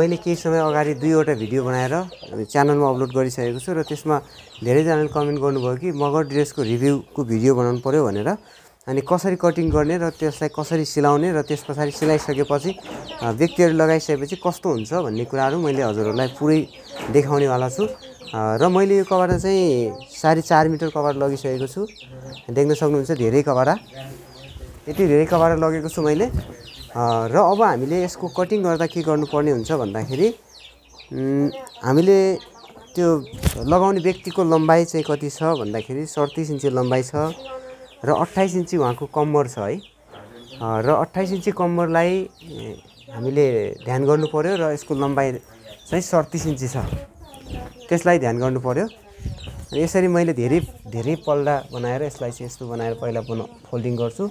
मैले केही समय अगाडि दुईवटा भिडियो बनाएर च्यानलमा अपलोड गरिसकेको छु र त्यसमा धेरैजनाले कमेन्ट गर्नुभयो कि मगर ड्रेसको रिभ्यूको भिडियो बनाउनु पर्यो भनेर। अनि कसरी कटिङ गर्ने र त्यसलाई कसरी सिलाउने र त्यस पछाडि सिलाइसकेपछि व्यक्तिहरु लगाइसकेपछि कस्तो हुन्छ भन्ने कुराहरु मैले हजुरहरुलाई पुरै देखाउने वाला छु। र मैले यो कभर चाहिँ 4.5 मिटर कभर लगिसकेको छु, देख्न सक्नुहुन्छ। धेरै कभरा, यति धेरै कभरा लगेको छु मैले। र अब हामीले यसको कटिङ गर्दा के गर्नुपर्ने हुन्छ भन्दाखेरि हामीले त्यो लगाउने व्यक्तिको लम्बाइ चाहिँ कति छ भन्दाखेरि 37 इन्च लम्बाइ छ र 28 इन्च उहाँको कम्मर छ है। र 28 इन्च कम्मरलाई हामीले ध्यान गर्नु पर्यो र यसको लम्बाइ चाहिँ 37 इन्च छ, त्यसलाई ध्यान गर्नु पर्यो। यसरी मैले धेरै धेरै पल्ला बनाएर यसलाई चाहिँ यस्तो बनाएर पहिला फोल्डिङ गर्छु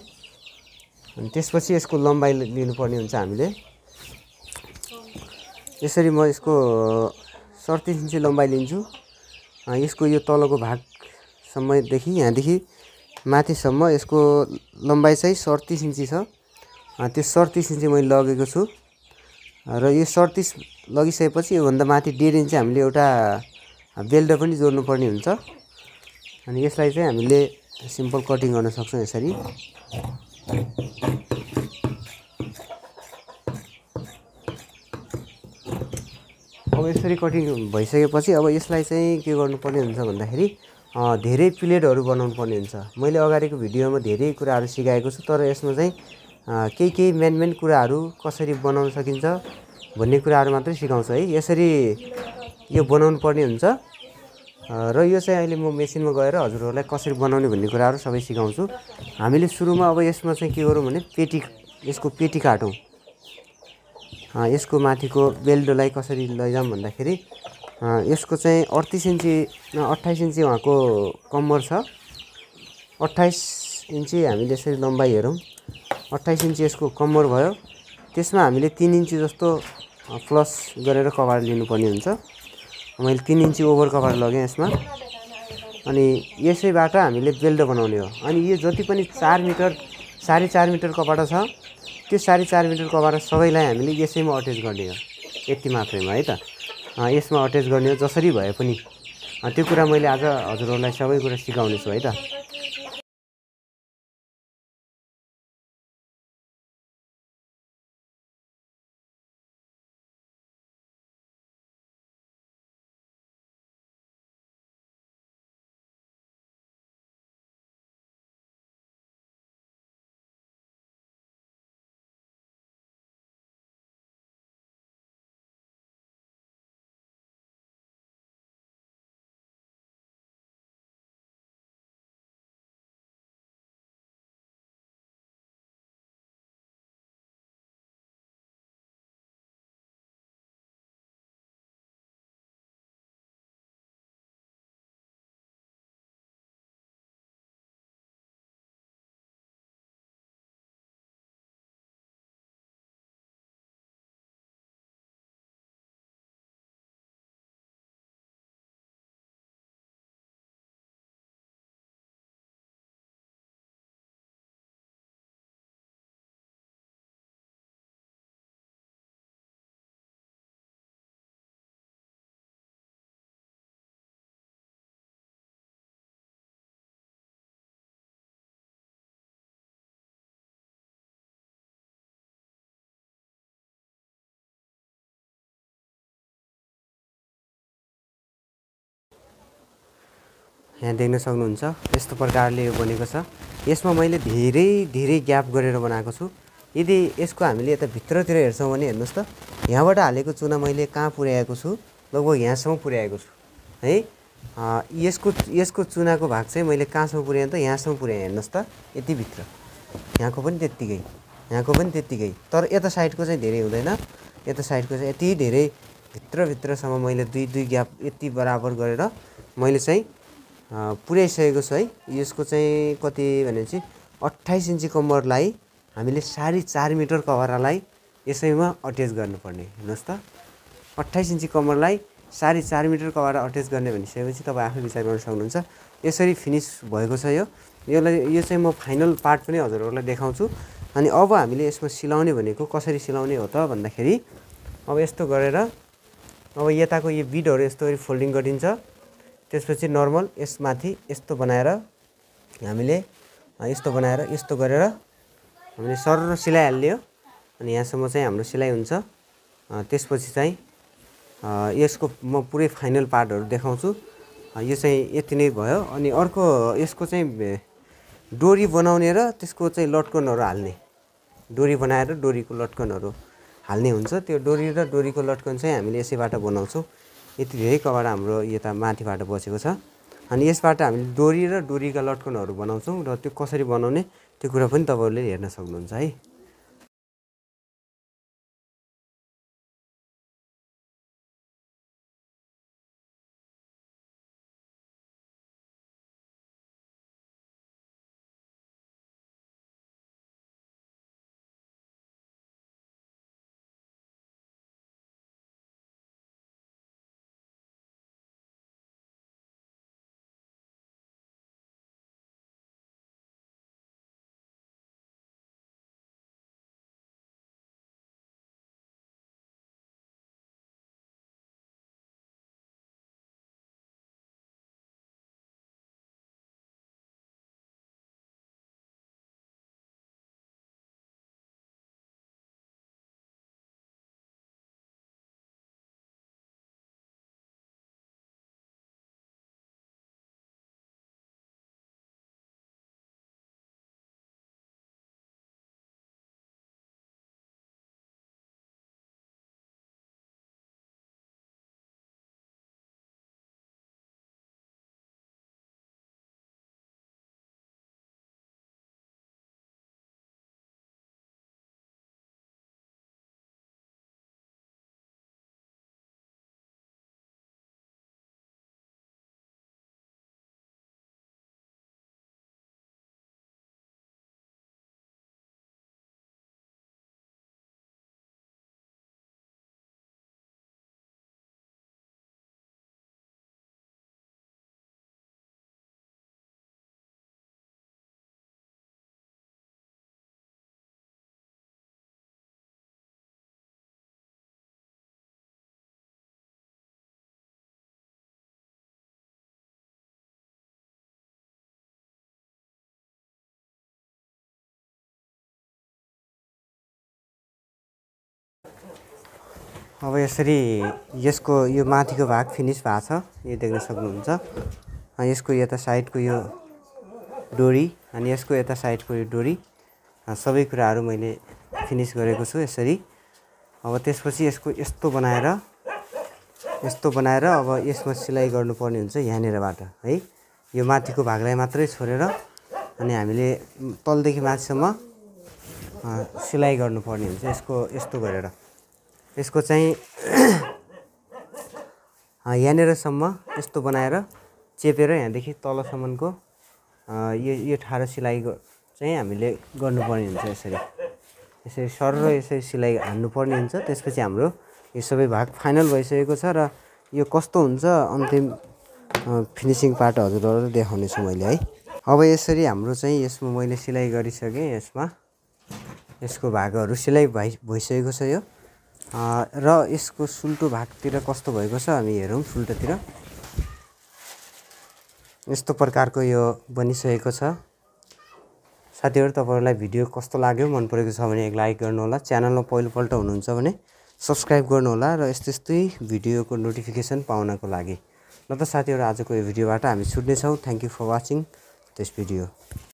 अनि त्यसपछि यसको लम्बाइ लिनुपर्ने हुन्छ हामीले। यसरी म यसको 37 इन्च लम्बाइ लिन्छु। यसको यो तलको भागसम्म देखि यहाँदेखि माथिसम्म यसको लम्बाइ चाहिँ 37 इन्च छ। त्यो 37 इन्च मैले लगेको छु र यो 37 लगिसकेपछि योभन्दा माथि 1.5 इन्च हामीले एउटा बेल्ट पनि जोड्नुपर्ने हुन्छ। अनि यसलाई चाहिँ हामीले सिम्पल कटिङ गर्न सक्छौँ यसरी। अब यसरी कटिङ भइसकेपछि अब यसलाई चाहिँ के गर्नुपर्ने हुन्छ भन्दाखेरि धेरै प्लेटहरु बनाउनु पर्ने हुन्छ। मैले अगाडिको भिडियोमा धेरै कुराहरु सिकाएको छु, तर यसमा चाहिँ केही मेन कुराहरु कसरी बनाउन सकिन्छ भन्ने कुराहरु मात्रै सिकाउँछु है। यसरी यो बनाउनु पर्ने हुन्छ र यो चाहिँ अहिले म मेसिनमा गएर हजुरहरुलाई कसरी बनाउने भन्ने कुराहरु सबै सिकाउँछु। हामीले सुरुमा अब यसमा चाहिँ के गरौँ भने यसको पेटी काटौँ। यसको माथिको बेल्टलाई कसरी लैजाम भन्दाखेरि यसको चाहिँ 38 इन्च 28 इन्च उहाँको कम्मर छ। 28 इन्च हामीले यसरी लम्बाइ हेरौँ, 28 इन्च यसको कम्मर भयो। त्यसमा हामीले 3 इन्च जस्तो प्लस गरेर कभर लिनुपर्ने हुन्छ। मैले 3 इन्च ओभर कभर लगेँ यसमा। अनि यसैबाट हामीले बेल्ट बनाउने हो। अनि यो जति पनि 4.5 मिटर कपडा छ त्यो 4.5 मिटर कपडा सबैलाई हामीले यसैमा अट्याच गर्ने हो, यति मात्रैमा है त। यसमा अट्याच गर्ने हो जसरी भए पनि। त्यो कुरा मैले आज हजुरहरुलाई सबै कुरा सिकाउने छु है त। यहाँ देख्न सक्नुहुन्छ यस्तो प्रकारले यो बनेको छ। यसमा मैले धेरै ग्याप गरेर बनाएको छु। यदि यसको हामीले यता भित्रतिर हेर्छौं भने हेर्नुस् त, यहाँबाट हालेको चुना मैले कहाँ पुर्याएको छु, लगभग यहाँसम्म पुर्याएको छु है। यसको चुनाको भाग चाहिँ मैले कहाँसम्म पुर्याएँ त, यहाँसम्म पुर्याएँ। हेर्नुस् त, यति भित्र, यहाँको पनि त्यतिकै। तर यता साइडको चाहिँ धेरै हुँदैन, यता साइडको चाहिँ यति धेरै भित्रसम्म मैले दुई ग्याप यति बराबर गरेर मैले चाहिँ पुर्याइसकेको छ है। यसको चाहिँ कति भनेपछि 28 इन्च कम्मरलाई हामीले 4.5 मिटर कभरालाई यसैमा अट्याच गर्नुपर्ने। हेर्नुहोस् त, 28 इन्च कम्मरलाई 4.5 मिटर कभरा अट्याच गर्ने भनिसकेपछि तपाईँ आफै विचार गर्न सक्नुहुन्छ यसरी फिनिश भएको छ यो यसलाई यो चाहिँ म फाइनल पार्ट पनि हजुरहरुलाई देखाउँछु अनि अब हामीले यसमा सिलाउने भनेको कसरी सिलाउने हो त भन्दाखेरि अब यस्तो गरेर अब यताको यो बिडहरु यस्तो गरी फोल्डिङ गरिन्छ त्यसपछि नर्मल यसमाथि यस्तो बनाएर हामीले यस्तो बनाएर यस्तो गरेर हामीले सरर सिलाइ हाल्यो अनि यहाँसम्म चाहिँ हाम्रो सिलाइ हुन्छ त्यसपछि चाहिँ यसको म पुरै फाइनल पार्टहरु देखाउँछु यो चाहिँ यति नै भयो अनि अर्को यसको चाहिँ डोरी बनाउने र त्यसको चाहिँ लटकनहरु हाल्ने डोरी बनाएर डोरीको लटकनहरु हाल्ने हुन्छ त्यो डोरी र डोरीको लटकन चाहिँ हामीले यसैबाट बनाउँछौं यति धेरै कबाट हाम्रो यता माथिबाट बसेको छ अनि यसबाट हामीले डोरी र डोरीका लटकनहरु बनाउँछौं र त्यो कसरी बनाउने त्यो कुरा पनि तपाईहरुले हेर्न सक्नुहुन्छ है अब यसरी यसको यो माथिको भाग फिनिश भएको छ यो देख्न सक्नुहुन्छ यसको यता साइडको यो डोरी अनि यसको यता साइडको यो डोरी सबै कुराहरु मैले फिनिश गरेको छु यसरी अब त्यसपछि यसको यस्तो बनाएर अब यसमा सिलाई गर्नुपर्ने हुन्छ यहाँनिरबाट है यो माथिको भागलाई मात्रै छोडेर अनि हामीले तलदेखि माथिसम्म सिलाई गर्नुपर्ने हुन्छ यसको यस्तो गरेर यसको चाहिँ यहाँनिरसम्म यस्तो बनाएर चेपेर यहाँदेखि तलसम्मको यो ठाडो सिलाई चाहिँ हामीले गर्नुपर्ने हुन्छ यसरी यसरी सरर यसरी सिलाई हान्नुपर्ने हुन्छ त्यसपछि हाम्रो यो सबै भाग फाइनल भइसकेको छ र यो कस्तो हुन्छ अन्तिम फिनिशिङ पार्ट हजुरहरुलाई देखाउने छु मैले है अब यसरी हाम्रो चाहिँ यसमा मैले सिलाई गरिसके यसमा यसको भागहरु सिलाई भइसकेको छ यो र यसको सुल्टो भागतिर कस्तो भएको छ हामी हेरौं सुल्टोतिर यस्तो प्रकारको यो बनिसकेको छ साथीहरु तपाईहरुलाई भिडियो कस्तो लाग्यो मन परेको छ भने एक लाइक गर्नु होला च्यानलमा पहिलोपल्ट हुनुहुन्छ भने सब्स्क्राइब गर्नु होला र यस्तै भिडियोको नोटिफिकेसन पाउनको लागि न त साथीहरु आजको यो भिडियोबाट हामी छुट्ने छौं thank you for watching this video